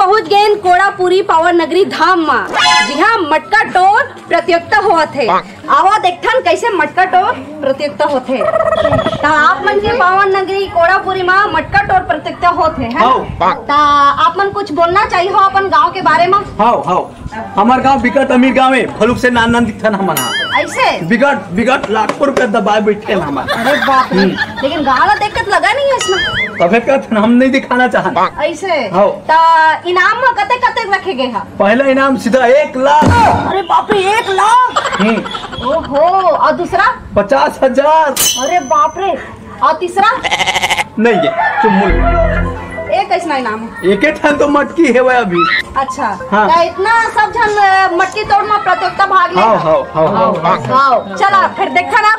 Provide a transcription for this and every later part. पहुंच गए कोंडापुरी पावन नगरी धाम मा, जिहा मटका टोर प्रतियोगिता होत है। आओ देखथन कैसे मटका टोर प्रतियोगिता होत है। ता आप मन के पावन नगरी कोंडापुरी मा मटका टोर प्रतियोगिता होत है। ता आप मन कुछ बोलना चाहिए हो अपन गांव के बारे में? हाउ हाउ हमार गांव बिकट अमीर गांव है, फलुक से नान नान दिखथन हमन। ऐसे बिकट बिकट लाखों रुपया दबाए बैठे हमन। अरे बाप रे, लेकिन गाला देखत लगा नहीं है इसमें तबेकत हम नहीं दिखाना चाहता। ऐसे ता इनाम में कते कते रखे गए हा? पहला इनाम सीधा 1 लाख। अरे बाप रे 1 लाख। ओहो, और दूसरा 50,000। अरे बाप रे, और तीसरा नहीं है चुम्बुल। एक ऐसा इनाम एक ठन तो मटकी है वह अभी। अच्छा हाँ। ता इतना सब जन मटकी तोड़ में प्रतियोगिता भाग ले। हां चला फिर देखा ना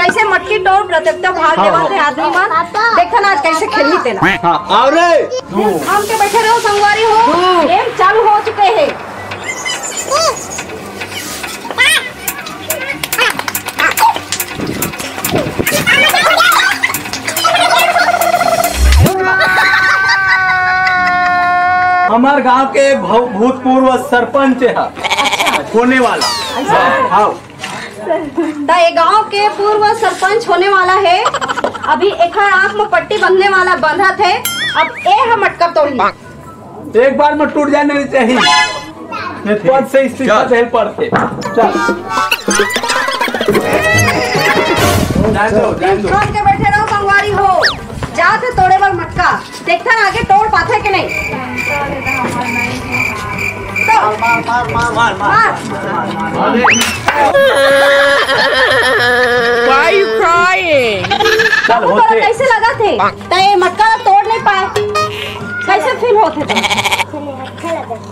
कैसे मटकी तोड़ प्रतियोगिता भाग लेवाते आदमी मन। देखा ना कैसे खेलनी तेला। हां और हम के बैठे रहो संगवारी हो। गेम चालू हो चुके हैं। हमार गांव के भूतपूर्व सरपंच है। अच्छा। होने वाला हाँ। ये गांव के पूर्व सरपंच होने वाला है। अभी एक आँख में पट्टी बंधने वाला बंधा थे। अब ए हम मटका तोड़ी एक बार में टूट जाने चाहिए। पद से इस्तीफा देना पड़ते। चल के बैठे रहो संगवारी हो। जाते तोड़े बार मटका देखता ना आगे तोड़ पाता है कि नहीं। तो मार मार मार मार मार। Why you crying? चलो कैसे लगा थे? तय मटका तोड़ नहीं पाए। कैसे फील होते थे?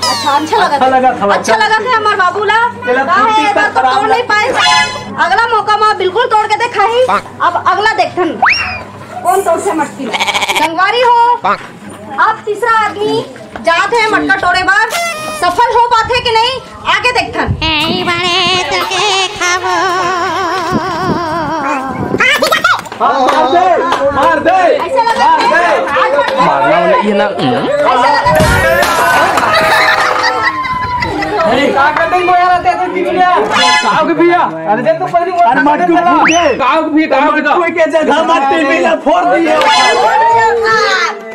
अच्छा लगा था। अच्छा लगा था हमारे बाबूला। बाहें तो तोड़ नहीं पाए। अगला मौका माँ बिल्कुल तोड़ के देखा ही। अब अगला देखते हैं। कौन तोड़ से मटकी संगवारी हो। आप तीसरा आदमी जाते हैं मटका तोड़े बार सफल हो पाते कि नहीं आगे देखथन। मार दे ऐसे लगा मारना ये ना काग भैया। अरे जब तो पहली बार मटकी फूट गए काग भी काग का कोई के जगह मत टीवी ला फोड़ दिए।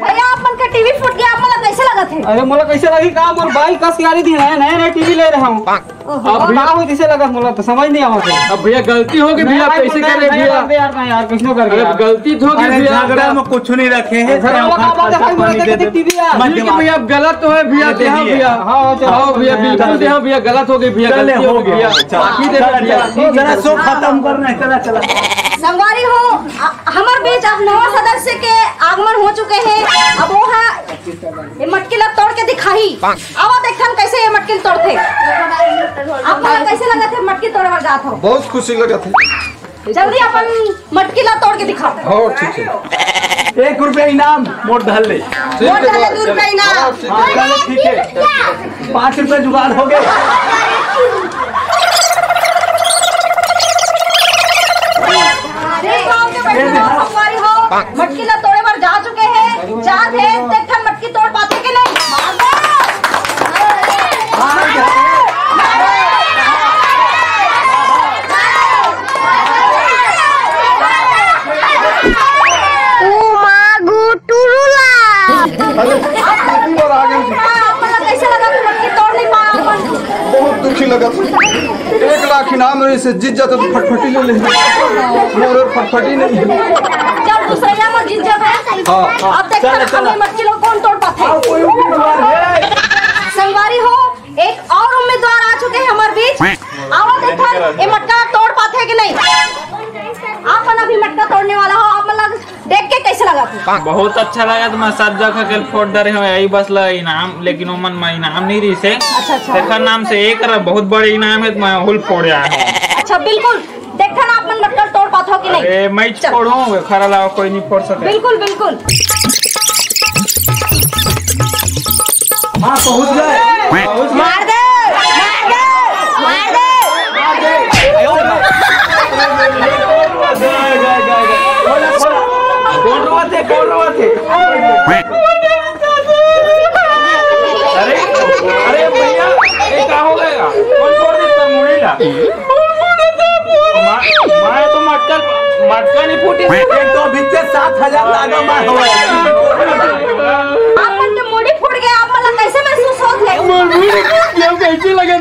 भैया अपन का टीवी फूट गया, आपला कैसे लगा थे? अरे मोला कैसे लगी का मोर बाइक का सियारी दिन है नया नया टीवी ले रहा हूं। अब ना हो कैसे लगा मोला तो समझ नहीं आवत। अब भैया गलती हो गई भैया, कैसे करे भैया? अरे यार कुछ न कर गया, गलती हो गई भैया। झगड़ा में कुछ नहीं रखे हैं भैया, गलत हो भैया। देहा भैया हां चलो भैया बिल्कुल देहा भैया गलत हो गई भैया, गलती हो गई बाकी दे जरा सो खत्म करना है। चला चला संगवारी हो हमार बीच अब नवा सदस्य के आगमन हो चुके हैं। अब वो है ये मटकी ला तोड़ के दिखाई। अब देखन कैसे ये मटकी तोड़ते। आपको कैसे लगा थे मटकी तोड़े वाला जात हो? बहुत खुशी लगा थे। जल्दी अपन मटकी ला तोड़ के दिखा। हां ठीक है, 1 रुपया इनाम मोर धर ले। मोर धर ले 2 रुपया इनाम। ठीक है 5 रुपया जुगाड़ हो गए। मटकी ला तोड़े बार जा चुके हैं। चार है देखा मटकी तोड़ पाते कि नहीं। कैसे लगा तू मटकी तोड़ नहीं पाया? बहुत दुखी लगा। 1 लाख इनाम है इसे जीत जाता तो फटफटी ले ले। मोर फटफटी नहीं दूसरा मत जीत जाता है। अब तक हमें मटकी लोग कौन तोड़ पाते हैं? संगवारी हो एक और उम्मीदवार आ चुके हैं हमारे बीच। आओ देखा ये मटका तोड़ पाते हैं कि नहीं। आप मन अभी मटका तोड़ने वाला हो, आप मन देख के कैसे लगा था? बहुत अच्छा लगा। तो मैं सब जगह कल फोड़ डरे हो यही बस ला इनाम, लेकिन वो मन में इनाम नहीं रही से। अच्छा अच्छा देखा नाम से एक बहुत बड़े इनाम है तो मैं हुल फोड़ आया। अच्छा बिल्कुल देखा ना आप मन मटका तोड़ पाते हो कि नहीं। ए मैं छोड़ूंगा खरा लाओ कोई नहीं फोड़ सके। बिल्कुल बिल्कुल हां पहुंच गए। मार दे मार दे मार दे मार दे। आयो गए गए गए बोला बोला कौन रोते कौन रोते। अरे मटका नहीं फूटी तो बीच 7000 लागा मार हो अपन के मोड़ी फूट गया। आप मला कैसे महसूस होत है मुड़ी क्यों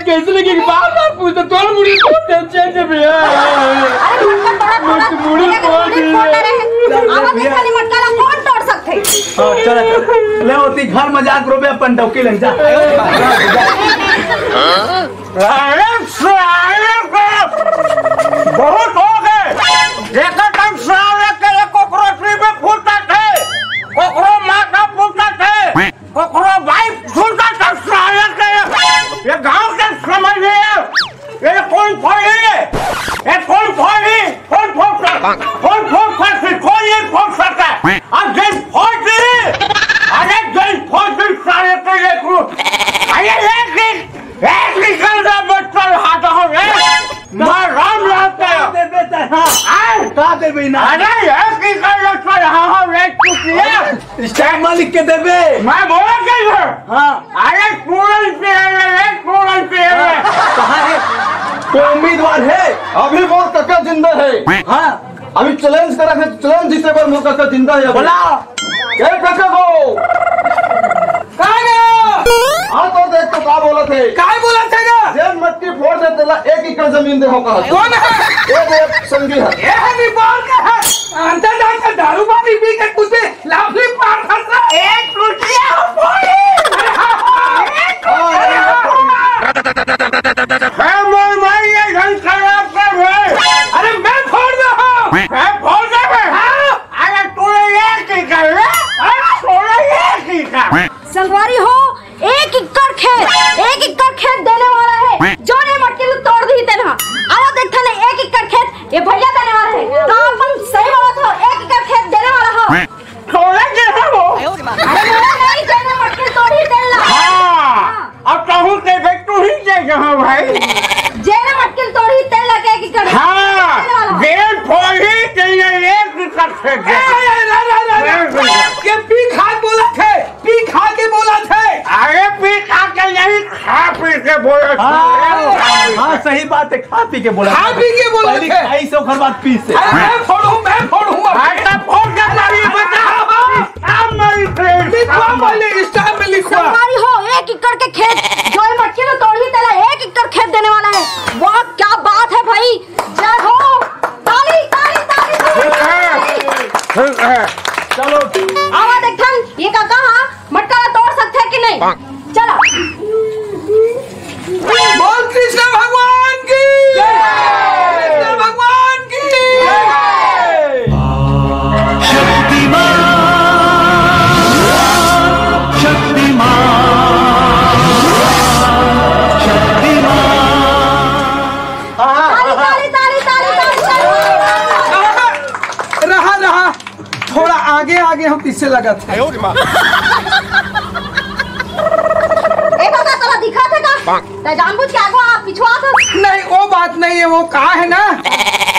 कैसे लगे बार बार पूछता तोर मुड़ी फूट चेंज है भैया। अरे मटका थोड़ा मुड़ी फूट गई अब खाली मटका ला कौन तोड़ सकते। चल ले होती घर मजाक रोबे अपन डौकी लग जा। बहुत हो गए काम कोकरोचरी में फूलता थे कोकरो माँ का फूलता थे कोकरो भाई फूलता था ये गांव के समझ ये कौन फोड़ी ये कौन फोड़ी कौन फोड़ कौन फोड़ सकती कौन ये फोड़ सकता है। अब जैन फोड़ दी अरे जैन फोड़ दी सारे तो ये क्रूप अरे एक निकल रहा बच्चा हाथ हो गए मैं राम लाता दे देता हां आ का देबे ना अरे एक की कर लो सर हां रेट चुकिए स्टैक मालिक के देबे मैं बोला के हां अरे पूरन पे रेट पूरन पे कहां है तो उम्मीदवार है अभी वो कक्का जिंदा है। हां अभी चैलेंज करा के चैलेंज जीते पर वो कक्का जिंदा है बोला जय कक्का को काना हां तो देख तो का बोला थे काय बोला थे जब मट्टी फोड़ देते ला एक एकड़ जमीन देखो का कौन है एक संगी है ये है नेपाल का है अंदर जाकर दारू पानी पी के कुछ लाफली पार करता एक रुटिया बोली है मोर भाई ये घन खराब कर है। अरे मैं फोड़ दो मैं फोड़ दे हां अरे तोरे एक की कर ले अरे तोरे एक की कर सलवारी हो एक एकड़ खेत देने वाला है जो ने मटके तोड़ दी तेना आवा देखता ले एक एकड़ खेत ये भैया देने वाला है तो अपन सही बात हो एक एकड़ खेत देने वाला हो तोड़ा के है वो अरे नहीं जाने मटके तोड़ ही देला। हां अब कहूं के तू ही के कहां भाई जेने मटके तोड़ ही देला के एक एकड़। हां बेल फोड़ ही के एक एकड़ खेत ये पी खा बोला थे पी खा के बोला थे अरे पी के बोला। हां सही बात है खा पी के बोला है भाई सब घर बात पी से मैं फोड़ू भाई का फोड़ के मारिए बता अब मेरी फ्रेंड लिखवा वाले स्टार में लिखवा हमारी हो एक एकड़ के खेत जो मक्खी ने तोड़ ही देला एक एकड़ खेत देने वाला है। वाह क्या बात है भाई जय हो ताली ताली ताली। चलो आवाज देखन ये काका हां मटका तोड़ सकते कि नहीं किससे लगा था ए बता तला दिखा थे का त जानबूझ के आगो आप पिछवा था नहीं वो बात नहीं है वो का है ना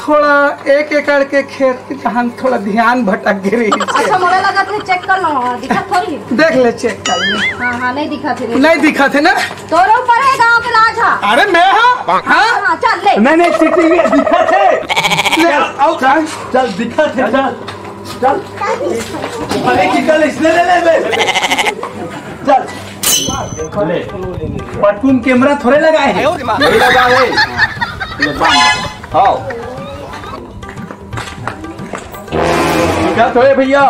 थोड़ा एक एकड़ के खेत के जहां थोड़ा ध्यान भटक गई। अच्छा मोला लगा थे चेक कर लो दिखा थोड़ी देख ले चेक कर ले। हां हां नहीं दिखा थे नहीं दिखा थे ना तोरो ऊपर है गांव के लाज। अरे मैं हां हां चल ले नहीं नहीं चिट्ठी में दिखा थे आओ चल दिखा थे चल अरे की कल इसने ले बे चल पटकून कैमरा थोड़े लगाए हैं नहीं लगा है हां क्या थोड़े भैया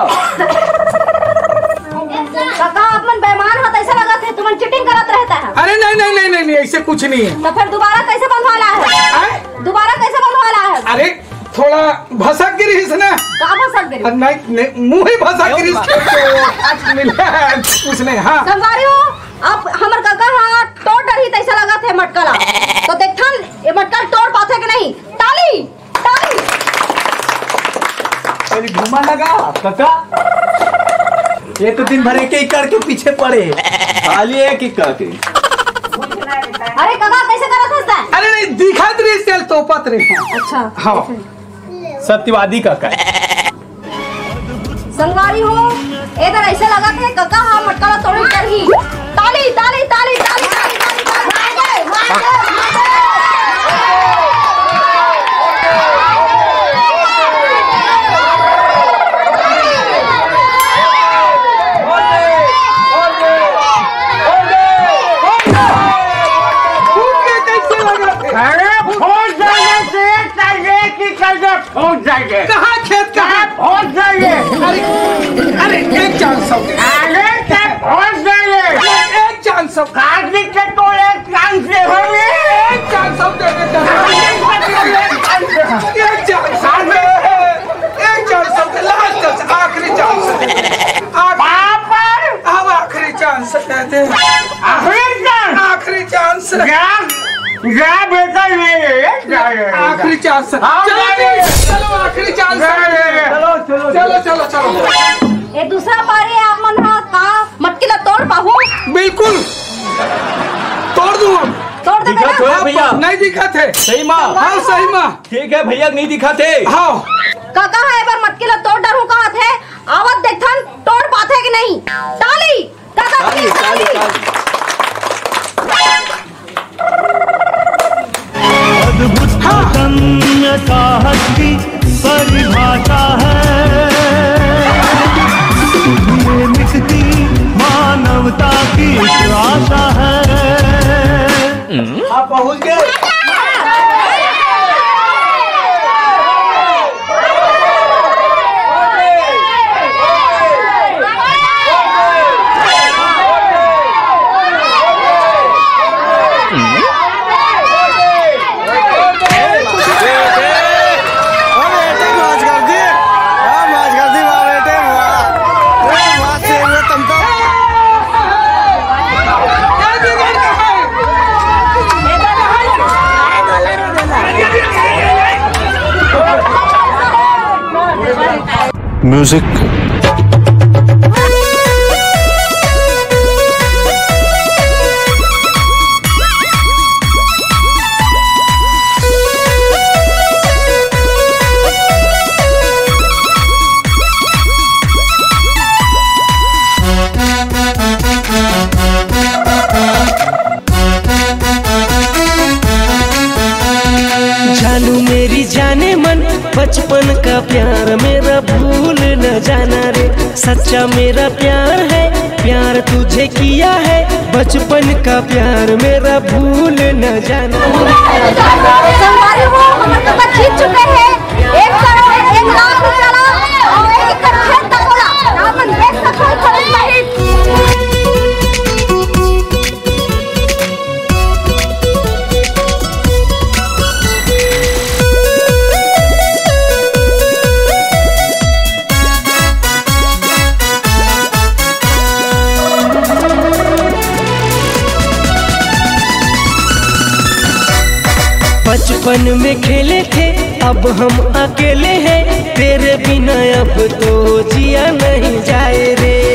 काका अपन बेईमान हो ऐसा लगा थे तुमन चीटिंग करत रहता है। अरे नहीं नहीं नहीं नहीं ऐसे कुछ नहीं है तो फिर दोबारा कैसे बंधवाला है दोबारा कैसे बंधवाला है। अरे थोड़ा भसक गिरी है ना का भसक गिरी नहीं मुंह ही भसक गिरी आज मिला उसने। हां संवारी हो अब हमर काका हां टोट रही तैसा लगा थे मटका ला तो देखथन ये मटका तोड़ पाथे कि नहीं ताली ताली पहले घुमा लगा काका एक दिन भर एक ही करके पीछे पड़े खाली एक ही करके। अरे काका कैसे करत हस अरे नहीं दिखा रे सेल तो पत्र अच्छा हां सत्यवादी काका संगवारी हो इधर ऐसे लगा थे काका हां मटका तोड़ कर ही ताली ताली ताली ताली मांगे मांगे मांगे पहुँच जाएंगे। कहाँ खेत कहाँ पहुँच जाएंगे? अरे एक चांस हो गया। अरे क्या पहुँच जाएंगे? एक चांस हो गया। आदमी के तो एक चांस दे होंगे। एक चांस हो गया। एक चांस हो गया। एक चांस हो गया। लास्ट चांस, आखिरी चांस। पापा अब आखिरी चांस कहते हैं। आखिरी चांस जा बेटा, ये आखिरी चांस। चलो आखिरी चांस, चलो चलो चलो चलो चलो। ये दूसरा पारी आप मन का मटकीला तोड़ पाऊँ? बिल्कुल तोड़ दूँ। तोड़ दे भैया। नहीं दिखाते है सही माँ। हाँ सही माँ, ठीक है भैया नहीं दिखाते। हाँ काका है पर मटकीला तोड़ डालूँ। कहाँ थे आवाज़ देखता तोड़ पाते कि नहीं? ताली ताली ताली। साहस की परिभाषा है, मिटती मानवता की आशा है। आप पहुंच गए। म्यूजिक जानू मेरी जाने मन, बचपन का प्यार मेरा भूल न जाना रे। सच्चा मेरा प्यार है, प्यार तुझे किया है, बचपन का प्यार मेरा भूल न जाना। बचपन में खेले थे अब हम अकेले हैं, तेरे बिना अब तो जिया नहीं जाए रे।